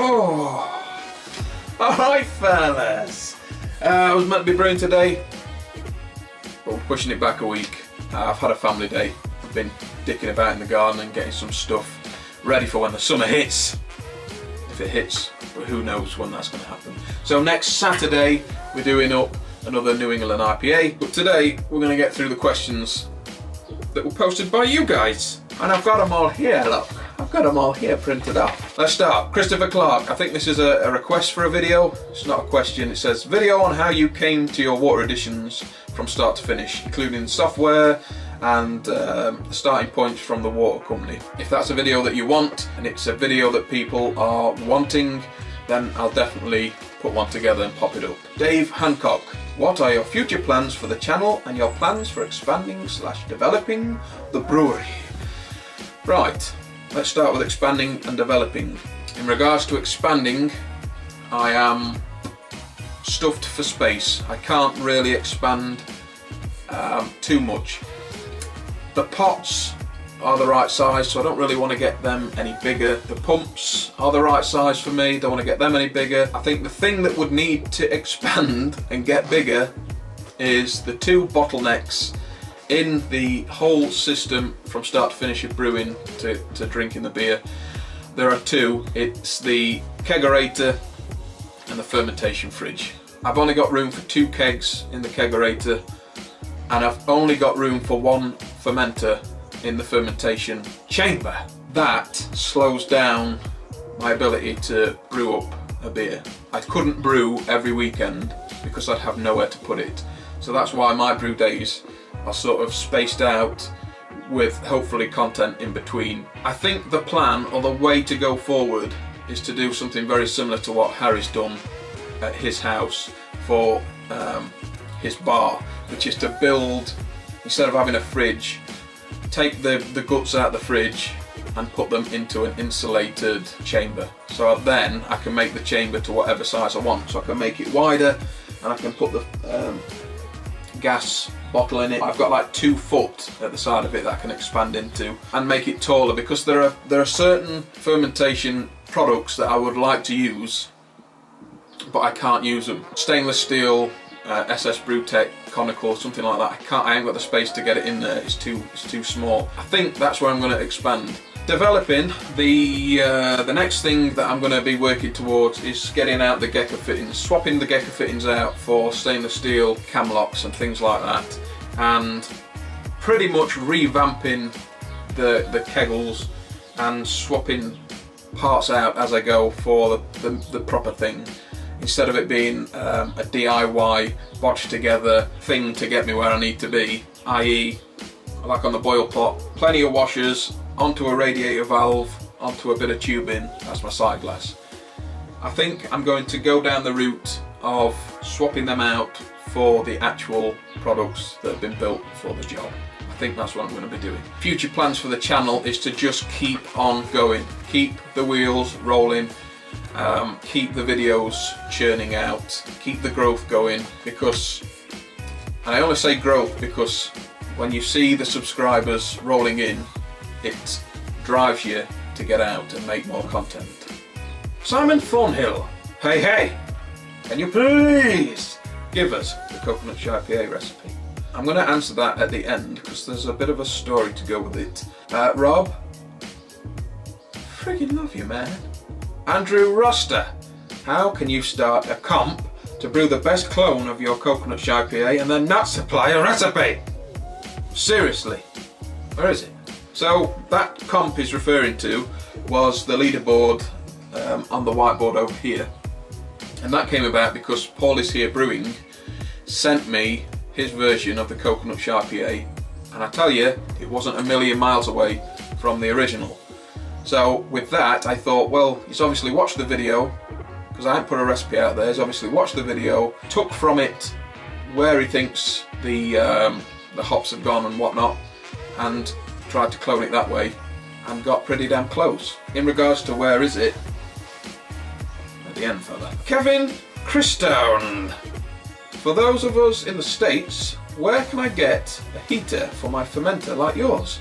Oh, alright fellas, I was meant to be brewing today, but we're pushing it back a week. I've had a family day. I've been dicking about in the garden and getting some stuff ready for when the summer hits, if it hits, but who knows when that's going to happen. So next Saturday we're doing up another New England IPA, but today we're going to get through the questions that were posted by you guys, and I've got them all here, look. I've got them all here printed up. Let's start. Christopher Clark, I think this is a request for a video. It's not a question. It says, video on how you came to your water additions from start to finish, including software and starting points from the water company. If that's a video that you want, and it's a video that people are wanting, then I'll definitely put one together and pop it up. Dave Hancock, what are your future plans for the channel and your plans for expanding/developing the brewery? Right. Let's start with expanding and developing. In regards to expanding, I am stuffed for space. I can't really expand too much. The pots are the right size, so I don't really want to get them any bigger. The pumps are the right size for me, don't want to get them any bigger. I think the thing that would need to expand and get bigger is the two bottlenecks in the whole system from start to finish of brewing to drinking the beer. There are two. It's the kegerator and the fermentation fridge. I've only got room for two kegs in the kegerator, and I've only got room for one fermenter in the fermentation chamber. That slows down my ability to brew up a beer. I couldn't brew every weekend because I'd have nowhere to put it. So that's why my brew days are sort of spaced out with hopefully content in between. I think the plan or the way to go forward is to do something very similar to what Harry's done at his house for his bar, which is to build, instead of having a fridge, take the guts out of the fridge and put them into an insulated chamber. So then I can make the chamber to whatever size I want. So I can make it wider and I can put the gas bottle in it. I've got like 2 foot at the side of it that I can expand into and make it taller, because there are certain fermentation products that I would like to use but I can't use them. Stainless steel, SS Brewtech, conical, something like that. I ain't got the space to get it in there. It's too small. I think that's where I'm going to expand. Developing, the next thing that I'm going to be working towards is getting out the Gecker fittings, swapping the Gecker fittings out for stainless steel cam locks and things like that, and pretty much revamping the kegels and swapping parts out as I go for the proper thing, instead of it being a DIY botched together thing to get me where I need to be, i.e. like on the boil pot, plenty of washers, onto a radiator valve, onto a bit of tubing, that's my side glass. I think I'm going to go down the route of swapping them out for the actual products that have been built for the job. I think that's what I'm going to be doing. Future plans for the channel is to just keep on going, keep the wheels rolling, keep the videos churning out, keep the growth going, because, and I only say growth because when you see the subscribers rolling in, it drives you to get out and make more content. Simon Thornhill, hey hey, can you please give us the coconut shy IPA recipe? I'm going to answer that at the end because there's a bit of a story to go with it. Rob, freaking love you, man. Andrew Roster, how can you start a comp to brew the best clone of your coconut shy IPA and then not supply a recipe? Seriously, where is it? So that comp is referring to was the leaderboard on the whiteboard over here, and that came about because PaulIsHereBrewing sent me his version of the coconut shy IPA, and I tell you, it wasn't a million miles away from the original. So with that I thought, well, he's obviously watched the video, because I hadn't put a recipe out there. He's obviously watched the video, took from it where he thinks the hops have gone and whatnot, and tried to clone it that way, and got pretty damn close. In regards to where is it, at the end, fella. Kevin Christone, for those of us in the States, where can I get a heater for my fermenter like yours?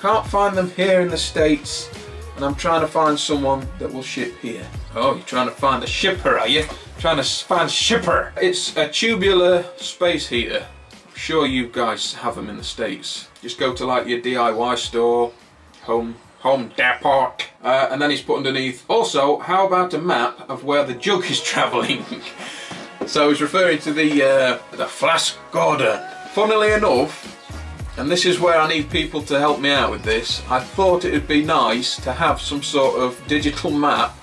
Can't find them here in the States, and I'm trying to find someone that will ship here. Oh, you're trying to find a shipper, are you? Trying to find shipper. It's a tubular space heater. I'm sure you guys have them in the States. Just go to like your DIY store, Home Depot, and then he's put underneath, also, how about a map of where the jug is travelling? So he's referring to the flask order. Funnily enough, and this is where I need people to help me out with this, I thought it would be nice to have some sort of digital map.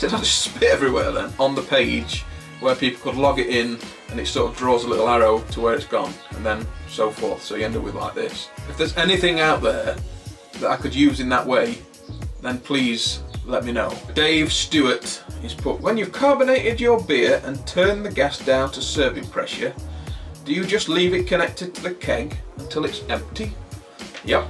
Did I just spit everywhere then? On the page where people could log it in, and it sort of draws a little arrow to where it's gone, and then so forth, so you end up with like this. If there's anything out there that I could use in that way, then please let me know. Dave Stewart is put, when you've carbonated your beer and turned the gas down to serving pressure, do you just leave it connected to the keg until it's empty? Yep.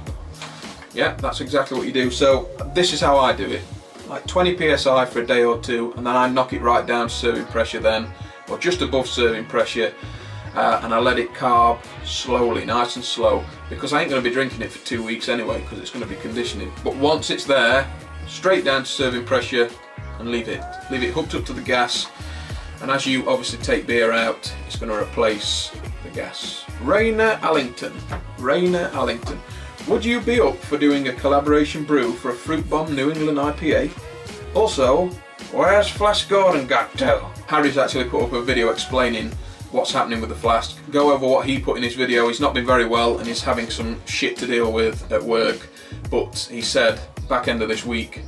Yep, that's exactly what you do. So this is how I do it. Like 20 psi for a day or two, and then I knock it right down to serving pressure then, or just above serving pressure, and I let it carb slowly, nice and slow, because I ain't going to be drinking it for 2 weeks anyway, because it's going to be conditioning. But once it's there, straight down to serving pressure and leave it. Leave it hooked up to the gas, and as you obviously take beer out, it's going to replace the gas. Rayner Allington. Rayner Allington. Would you be up for doing a collaboration brew for a Fruit Bomb New England IPA? Also, where's Flask Gordon got to? Harry's actually put up a video explaining what's happening with the flask. Go over what he put in his video. He's not been very well and he's having some shit to deal with at work, but he said back end of this week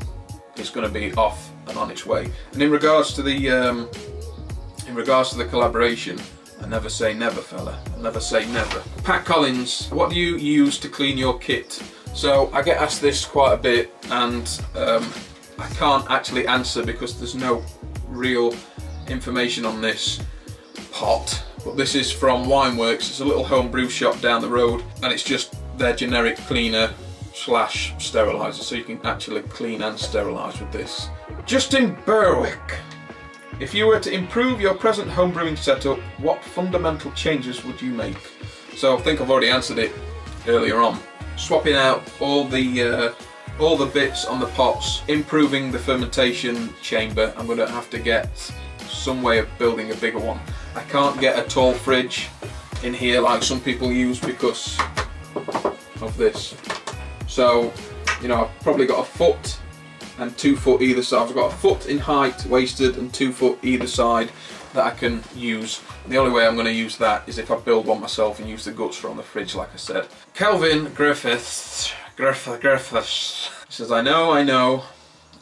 it's going to be off and on its way. And in regards to the collaboration, I never say never, fella. I never say never. Pat Collins, what do you use to clean your kit? So I get asked this quite a bit, and I can't actually answer because there's no real information on this pot, but this is from Wineworks. It's a little homebrew shop down the road, and it's just their generic cleaner / steriliser, so you can actually clean and sterilise with this. Justin Berwick, if you were to improve your present homebrewing setup, what fundamental changes would you make? So I think I've already answered it earlier on. Swapping out all the bits on the pots, improving the fermentation chamber. I'm going to have to get some way of building a bigger one. I can't get a tall fridge in here like some people use because of this. So, you know, I've probably got a foot and 2 foot either side. I've got a foot in height waisted and 2 foot either side that I can use. The only way I'm going to use that is if I build one myself and use the guts from the fridge, like I said. Kelvin Griffiths, says, I know.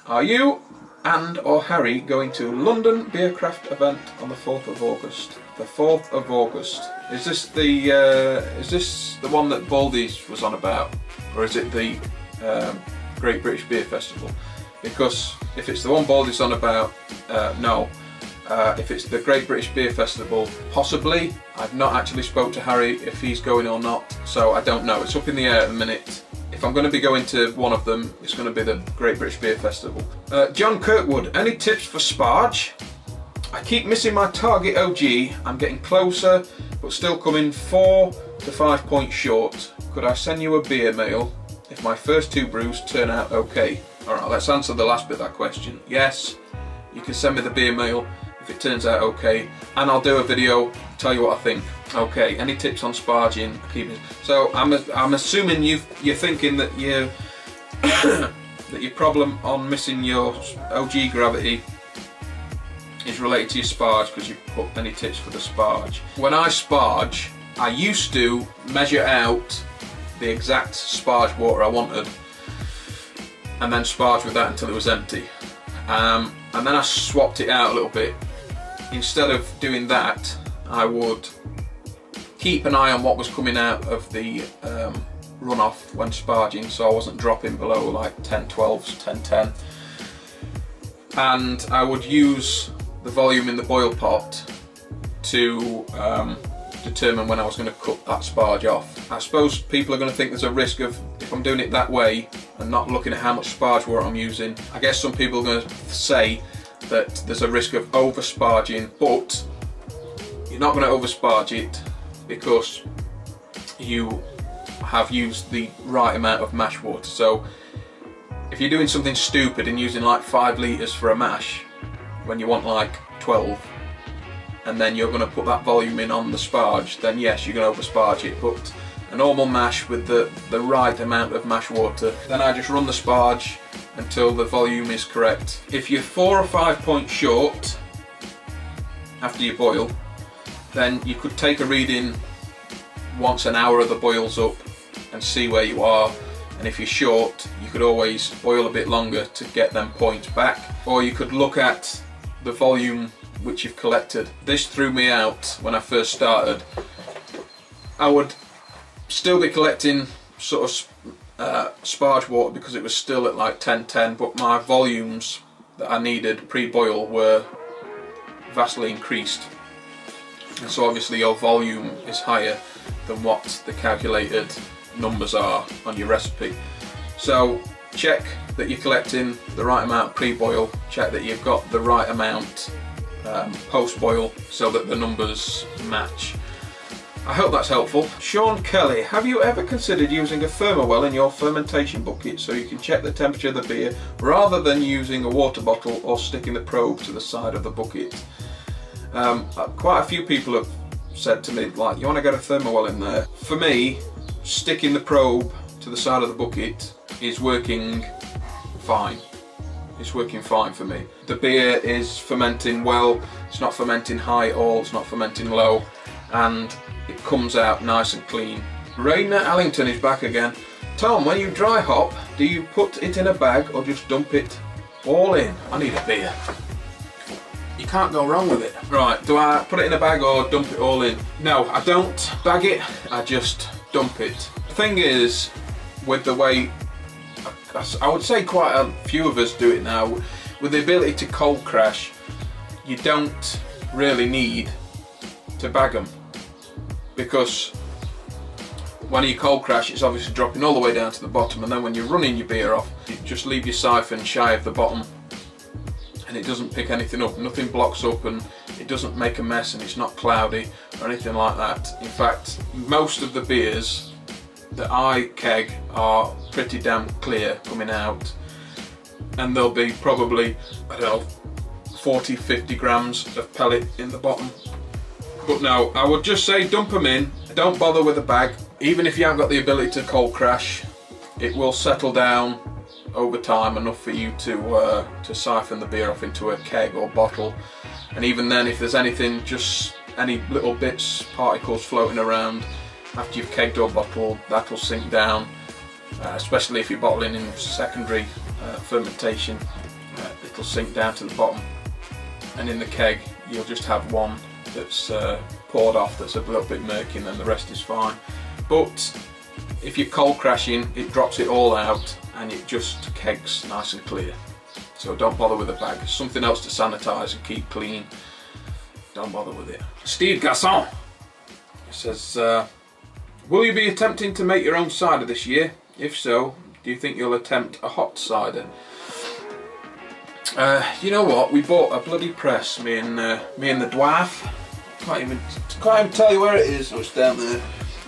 Are you and or Harry going to London Beercraft event on the 4th of August? The 4th of August. Is this the one that Baldy's was on about? Or is it the Great British Beer Festival? Because if it's the one Baldy's on about, no. If it's the Great British Beer Festival, possibly. I've not actually spoke to Harry if he's going or not, so I don't know. It's up in the air at the minute. If I'm going to be going to one of them, it's going to be the Great British Beer Festival. John Kirkwood, any tips for sparge? I keep missing my target OG. I'm getting closer, but still coming 4 to 5 points short. Could I send you a beer mail if my first two brews turn out okay? Alright, let's answer the last bit of that question. Yes, you can send me the beer mail if it turns out okay, and I'll do a video, tell you what I think. Okay, any tips on sparging? So I'm assuming you're thinking that that your problem on missing your OG gravity is related to your sparge, because you put any tips for the sparge. When I sparge, I used to measure out the exact sparge water I wanted and then sparge with that until it was empty, and then I swapped it out a little bit. Instead of doing that, I would keep an eye on what was coming out of the runoff when sparging, so I wasn't dropping below like 10-12s, 10-10. And I would use the volume in the boil pot to determine when I was going to cut that sparge off. I suppose people are going to think there's a risk of, if I'm doing it that way and not looking at how much sparge water I'm using, I guess some people are going to say that there's a risk of over sparging, but you're not going to over sparge it because you have used the right amount of mash water. So if you're doing something stupid and using like 5 litres for a mash, when you want like 12, and then you're going to put that volume in on the sparge, then yes, you're going to over-sparge it. But a normal mash with the right amount of mash water, then I just run the sparge until the volume is correct. If you're 4 or 5 points short after you boil, then you could take a reading once an hour of the boil's up and see where you are. And if you're short, you could always boil a bit longer to get them points back, or you could look at the volume which you've collected. This threw me out when I first started. I would still be collecting sort of sparge water because it was still at like 10-10, but my volumes that I needed pre-boil were vastly increased. And so obviously your volume is higher than what the calculated numbers are on your recipe. So check that you're collecting the right amount pre-boil, check that you've got the right amount post-boil so that the numbers match. I hope that's helpful. Sean Kelly, have you ever considered using a thermowell in your fermentation bucket so you can check the temperature of the beer rather than using a water bottle or sticking the probe to the side of the bucket? Quite a few people have said to me, like, you want to get a thermowell in there? For me, sticking the probe to the side of the bucket is working fine. It's working fine for me. The beer is fermenting well, it's not fermenting high at all, it's not fermenting low, and it comes out nice and clean. Rayner Allington is back again. Tom, when you dry hop, do you put it in a bag or just dump it all in? I need a beer. You can't go wrong with it. Right, do I put it in a bag or dump it all in? No, I don't bag it, I just dump it. The thing is, with the way, I would say quite a few of us do it now, with the ability to cold crash, you don't really need to bag them, because when you cold crash it's obviously dropping all the way down to the bottom, and then when you're running your beer off, you just leave your siphon shy of the bottom and it doesn't pick anything up, nothing blocks up, and it doesn't make a mess, and it's not cloudy or anything like that. In fact, most of the beers that I keg are pretty damn clear coming out, and there'll be probably, I don't know, 40-50 grams of pellet in the bottom. But no, I would just say dump them in, don't bother with a bag. Even if you haven't got the ability to cold crash, it will settle down over time enough for you to siphon the beer off into a keg or bottle. And even then, if there's anything, just any little bits, particles floating around after you've kegged or bottled, that'll sink down, especially if you're bottling in secondary fermentation, it'll sink down to the bottom, and in the keg you'll just have one that's poured off, that's a little bit murky, and then the rest is fine. But if you're cold crashing, it drops it all out and it just kegs nice and clear. So don't bother with a bag. Something else to sanitize and keep clean, don't bother with it. Steve Gasson says, will you be attempting to make your own cider this year? If so, do you think you'll attempt a hot cider? You know what, we bought a bloody press, me and the dwarf. Can't even tell you where it is. Oh, it's down there.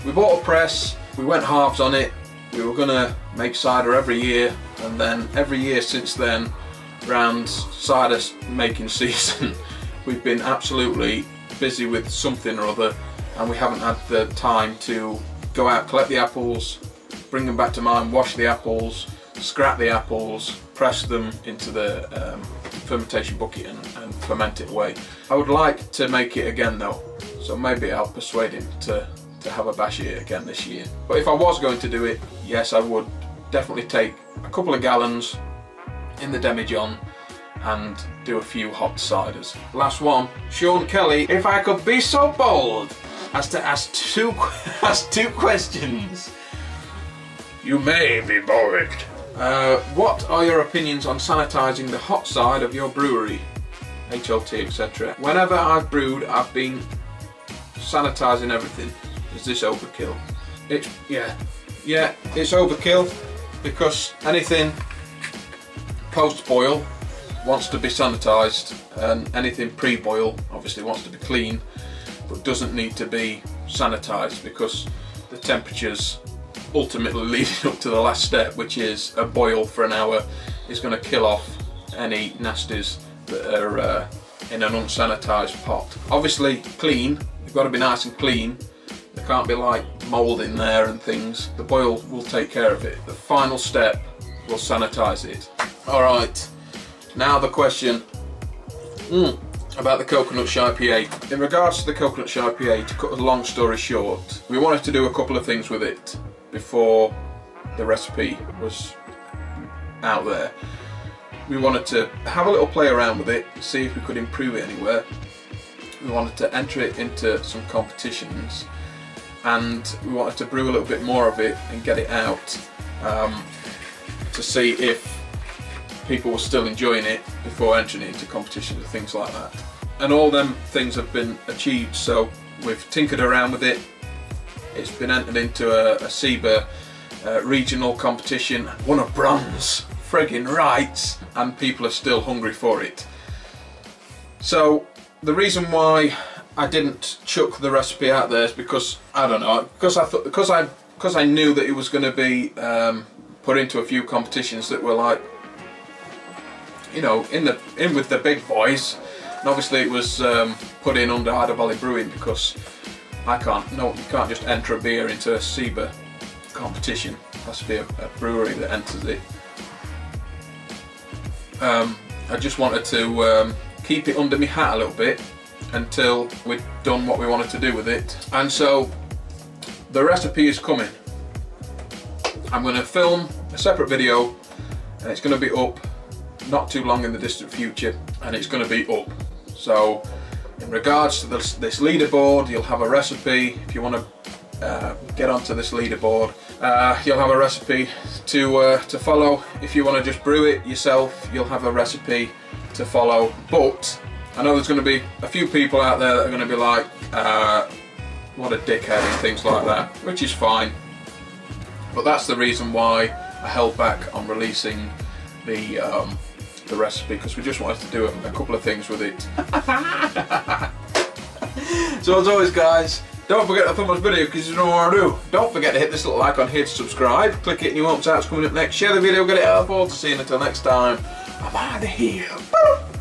We bought a press, we went halves on it, we were gonna make cider every year, and then every year since then, round cider making season, we've been absolutely busy with something or other, and we haven't had the time to go out, collect the apples, bring them back to mine, wash the apples, scrap the apples, press them into the fermentation bucket and ferment it away. I would like to make it again though, so maybe I'll persuade him to have a bash at it again this year. But if I was going to do it, yes, I would definitely take a couple of gallons in the demijohn and do a few hot ciders. Last one, Sean Kelly, if I could be so bold as to ask two questions. You may be bored. What are your opinions on sanitising the hot side of your brewery, HLT, etc.? Whenever I've brewed, I've been sanitising everything. Is this overkill? Yeah, it's overkill, because anything post-boil wants to be sanitised, and anything pre-boil obviously wants to be clean, but doesn't need to be sanitised, because the temperatures ultimately leading up to the last step, which is a boil for an hour, is going to kill off any nasties that are in an unsanitized pot. Obviously clean, they've got to be nice and clean. There can't be like mold in there and things. The boil will take care of it. The final step will sanitize it. Alright, now the question about the coconut IPA. In regards to the coconut IPA, to cut a long story short, we wanted to do a couple of things with it before the recipe was out there. We wanted to have a little play around with it, see if we could improve it anywhere. We wanted to enter it into some competitions, and we wanted to brew a little bit more of it and get it out to see if people were still enjoying it before entering it into competitions and things like that. And all them things have been achieved, so we've tinkered around with it. It's been entered into a SIBA regional competition, won a bronze, friggin' rights, and people are still hungry for it. So the reason why I didn't chuck the recipe out there is because I don't know, because I knew that it was going to be put into a few competitions that were like, you know, in with the big boys, and obviously it was put in under Idle Valley Brewing, because you can't just enter a beer into a SIBA competition. It has to be a brewery that enters it. I just wanted to keep it under my hat a little bit until we'd done what we wanted to do with it. And so the recipe is coming. I'm going to film a separate video, and it's going to be up not too long in the distant future, and it's going to be up. So in regards to this leaderboard, you'll have a recipe. If you want to get onto this leaderboard, you'll have a recipe to follow. If you want to just brew it yourself, you'll have a recipe to follow. But I know there's going to be a few people out there that are going to be like, what a dickhead and things like that, which is fine. But that's the reason why I held back on releasing the recipe, because we just wanted to do a couple of things with it. So as always, guys, don't forget to thumb up this video because you know what I do. Don't forget to hit this little like on here to subscribe. Click it and you won't miss out what's coming up next. Share the video, get it out for all to see, and until next time, I'm out of here. Boop.